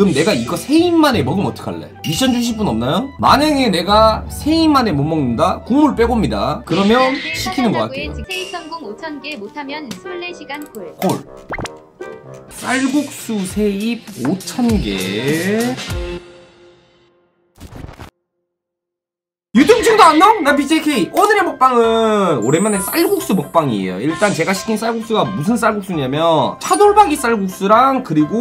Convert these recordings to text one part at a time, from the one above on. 그럼 내가 이거 세 입만에 먹으면 어떡할래? 미션 주실 분 없나요? 만약에 내가 세 입만에 못 먹는다? 국물 빼고입니다. 그러면 시키는 거 같아요. 케이 성공 5,000개 못하면 술래 시간 콜. 콜. 쌀국수 세입 5,000개. 유튜브층도 안녕? 나 BJK. 오늘의 먹방은 오랜만에 쌀국수 먹방이에요. 일단 제가 시킨 쌀국수가 무슨 쌀국수냐면 차돌박이 쌀국수랑 그리고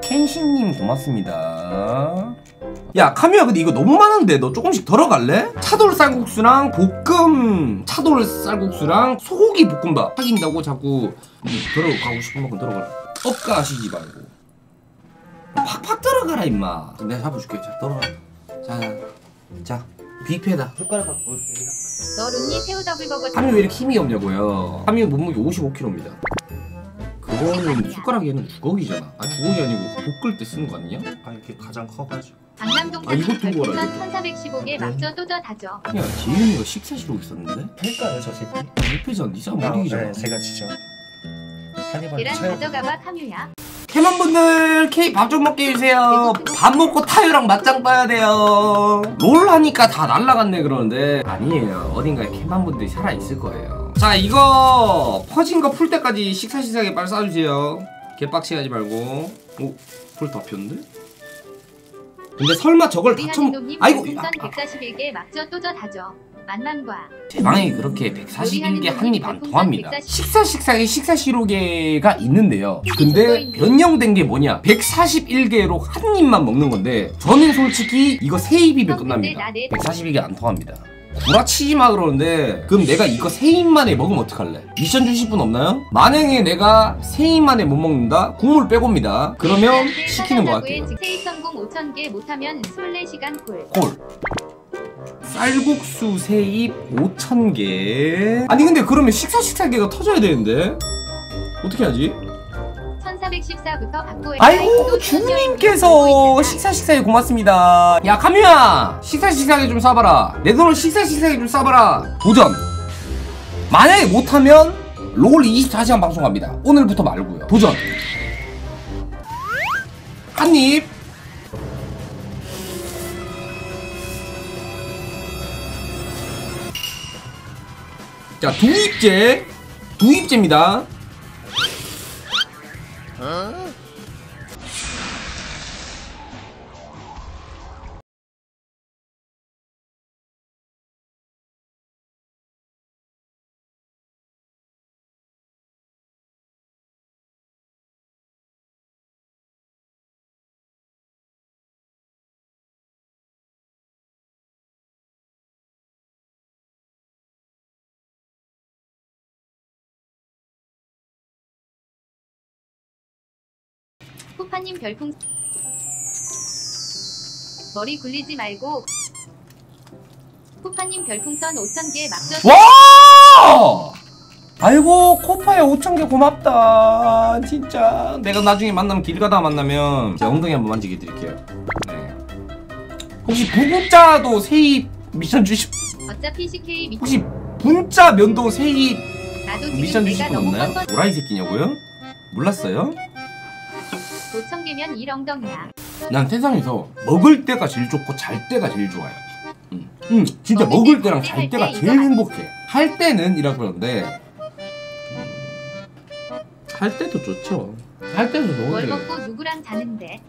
켄신님 고맙습니다. 야 카뮤야, 근데 이거 너무 많은데 너 조금씩 덜어갈래? 차돌 쌀국수랑 볶음 차돌 쌀국수랑 소고기 볶음밥 사귄다고 자꾸 들어가고 싶은 만큼 들어가라. 엇가시지 말고 팍팍 들어가라 임마. 내가 잡아줄게. 자 들어가. 자 뷔페다. 숟가락 갖고 올게. 너 룬니 새우 더블버거. 카뮤 왜 이렇게 힘이 없냐고요? 카뮤 몸무게 55kg입니다. 그거는 숟가락에는 주걱이잖아. 아 주걱이 아니고 볶을 때 쓰는 거 아니냐? 아 이렇게 가장 커가지고. 강남동 이것도 뭐라 이거? 1415개 막저 또저 다져. 야 지윤이가 식사시록 있었는데? 그러니까요 저 새끼. 뷔페전 이상 모르기잖아. 네 제가 지죠. 계란 가져가봐 카뮤야. 캐먼분들 케이 밥 좀 먹게 해주세요. 밥 먹고 타요랑 맞짱 봐야 돼요. 롤 하니까 다 날라갔네 그러는데 아니에요. 어딘가에 캐먼분들이 살아있을 거예요. 자 이거 퍼진 거 풀 때까지 식사시사하게 빨리 싸주세요. 개빡치하지 말고. 오? 불 다 폈는데? 근데 설마 저걸 다 아이고! 아, 141개 막저 또저 다져. 만난거야. 제 방에 그렇게 141개 한입 안 통합니다. 식사식사에 식사시로개가 있는데요. 근데 변형된 게 뭐냐, 141개로 한 입만 먹는 건데 저는 솔직히 이거 세 입이면 끝납니다. 141개 안 통합니다. 구라치지 마 그러는데 그럼 내가 이거 세 입만에 먹으면 어떡할래? 미션 주실 분 없나요? 만약에 내가 세 입만에 못 먹는다? 국물 빼고입니다. 그러면 시키는 거 같아요. 케이 성공 5,000개 못하면 술래 시간 콜. 콜. 쌀국수 세입 5,000개. 아니 근데 그러면 식사개가 터져야 되는데 어떻게 하지? 1414부터 받고. 아이고 주님께서 식사시사에 고맙습니다. 야 카뮤야 식사시사에 좀 싸봐라. 내 돈을 식사시사에 좀 싸봐라. 도전. 만약에 못하면 롤 24시간 방송합니다. 오늘부터 말고요. 도전. 한입. 자 두입제. 두입제입니다. 쿠파님 별풍. 머리 굴리지 말고. 쿠파님 별풍선 5,000개 막저. 와! 아이고 코파야 5,000개 고맙다. 진짜 내가 나중에 만나면 길 가다 만나면 제 엉덩이 한번 만지게 드릴게요. 네. 혹시 구급자도 세입 미션 주십. 어차피 CK 미션. 혹시 분짜 면도 세입 미션 주실 분 없나요? 오라이 새끼냐고요? 몰랐어요? 5,000개면 1엉덩이야. 난 세상에서 먹을 때가 제일 좋고 잘 때가 제일 좋아요. 진짜 먹을 때랑 잘 때가 제일 행복해. 할 때는 이라 그러는데 할 때도 좋죠. 할 때도 좋은데 뭘 먹고 누구랑 자는데.